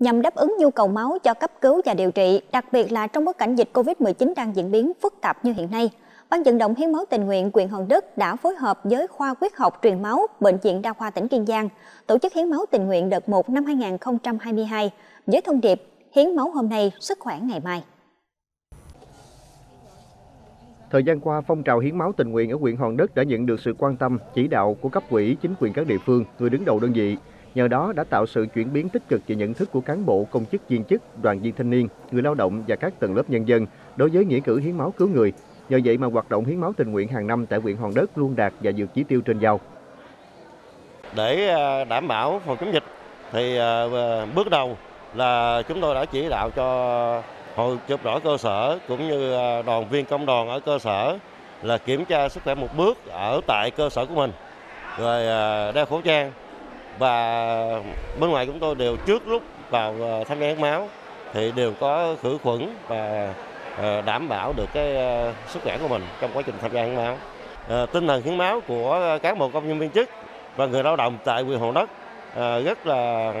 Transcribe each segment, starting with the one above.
nhằm đáp ứng nhu cầu máu cho cấp cứu và điều trị, đặc biệt là trong bối cảnh dịch COVID-19 đang diễn biến phức tạp như hiện nay. Ban vận động hiến máu tình nguyện huyện Hòn Đất đã phối hợp với khoa huyết học truyền máu Bệnh viện Đa khoa tỉnh Kiên Giang tổ chức hiến máu tình nguyện đợt 1 năm 2022 với thông điệp hiến máu hôm nay, sức khỏe ngày mai. Thời gian qua, phong trào hiến máu tình nguyện ở huyện Hòn Đất đã nhận được sự quan tâm, chỉ đạo của cấp ủy, chính quyền các địa phương, người đứng đầu đơn vị. Nhờ đó đã tạo sự chuyển biến tích cực về nhận thức của cán bộ, công chức, viên chức, đoàn viên thanh niên, người lao động và các tầng lớp nhân dân đối với nghĩa cử hiến máu cứu người. Nhờ vậy mà hoạt động hiến máu tình nguyện hàng năm tại huyện Hòn Đất luôn đạt và vượt chỉ tiêu trên giao. Để đảm bảo phòng chống dịch thì bước đầu là chúng tôi đã chỉ đạo cho hội chụp đỏ cơ sở cũng như đoàn viên công đoàn ở cơ sở là kiểm tra sức khỏe một bước ở tại cơ sở của mình, rồi đeo khẩu trang, và bên ngoài chúng tôi đều trước lúc vào tham gia hiến máu thì đều có khử khuẩn và đảm bảo được cái sức khỏe của mình trong quá trình tham gia hiến máu. Tinh thần hiến máu của cán bộ, công nhân, viên chức và người lao động tại huyện Hòn Đất rất là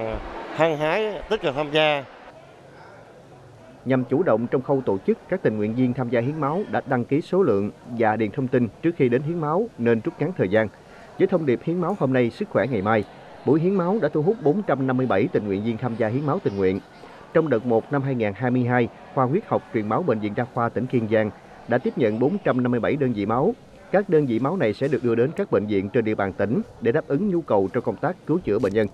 hăng hái, tích cực tham gia. Nhằm chủ động trong khâu tổ chức, các tình nguyện viên tham gia hiến máu đã đăng ký số lượng và điền thông tin trước khi đến hiến máu nên rút ngắn thời gian. Với thông điệp hiến máu hôm nay, sức khỏe ngày mai, buổi hiến máu đã thu hút 457 tình nguyện viên tham gia hiến máu tình nguyện. Trong đợt 1 năm 2022, khoa huyết học truyền máu Bệnh viện Đa khoa tỉnh Kiên Giang đã tiếp nhận 457 đơn vị máu. Các đơn vị máu này sẽ được đưa đến các bệnh viện trên địa bàn tỉnh để đáp ứng nhu cầu trong công tác cứu chữa bệnh nhân.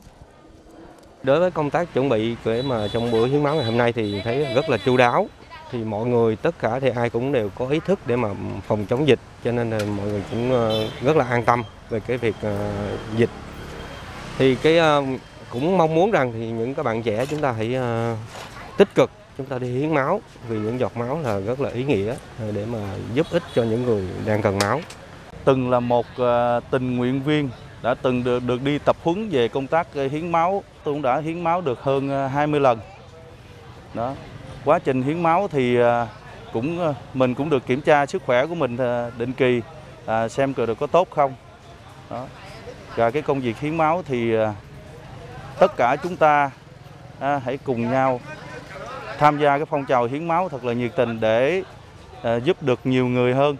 Đối với công tác chuẩn bị để mà trong buổi hiến máu ngày hôm nay thì thấy rất là chu đáo. Thì mọi người tất cả thì ai cũng đều có ý thức để mà phòng chống dịch, cho nên là mọi người cũng rất là an tâm về cái việc dịch. Thì cái cũng mong muốn rằng thì những các bạn trẻ chúng ta hãy tích cực, chúng ta đi hiến máu, vì những giọt máu là rất là ý nghĩa để mà giúp ích cho những người đang cần máu. Từng là một tình nguyện viên đã từng được đi tập huấn về công tác hiến máu, tôi cũng đã hiến máu được hơn 20 lần. Đó. Quá trình hiến máu thì mình cũng được kiểm tra sức khỏe của mình định kỳ, xem được có tốt không. Đó. Và cái công việc hiến máu thì tất cả chúng ta hãy cùng nhau tham gia cái phong trào hiến máu thật là nhiệt tình để giúp được nhiều người hơn.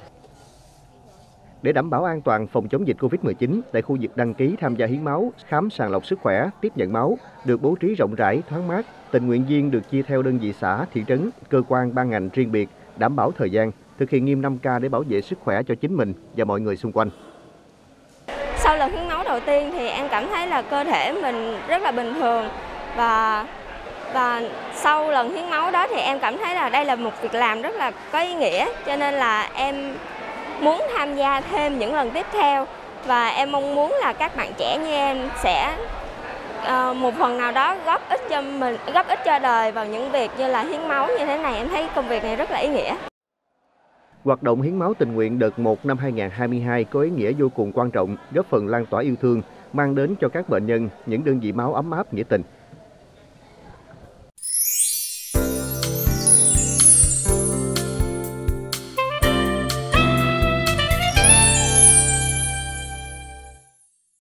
Để đảm bảo an toàn phòng chống dịch Covid-19, tại khu vực đăng ký tham gia hiến máu, khám sàng lọc sức khỏe, tiếp nhận máu được bố trí rộng rãi, thoáng mát. Tình nguyện viên được chia theo đơn vị xã, thị trấn, cơ quan, ban ngành riêng biệt, đảm bảo thời gian, thực hiện nghiêm 5K để bảo vệ sức khỏe cho chính mình và mọi người xung quanh. Sau lần hiến máu đầu tiên thì em cảm thấy là cơ thể mình rất là bình thường, và sau lần hiến máu đó thì em cảm thấy là đây là một việc làm rất là có ý nghĩa, cho nên là em muốn tham gia thêm những lần tiếp theo, và em mong muốn là các bạn trẻ như em sẽ một phần nào đó góp ích cho đời vào những việc như là hiến máu như thế này. Em thấy công việc này rất là ý nghĩa. Hoạt động hiến máu tình nguyện đợt 1 năm 2022 có ý nghĩa vô cùng quan trọng, góp phần lan tỏa yêu thương, mang đến cho các bệnh nhân những đơn vị máu ấm áp, nghĩa tình.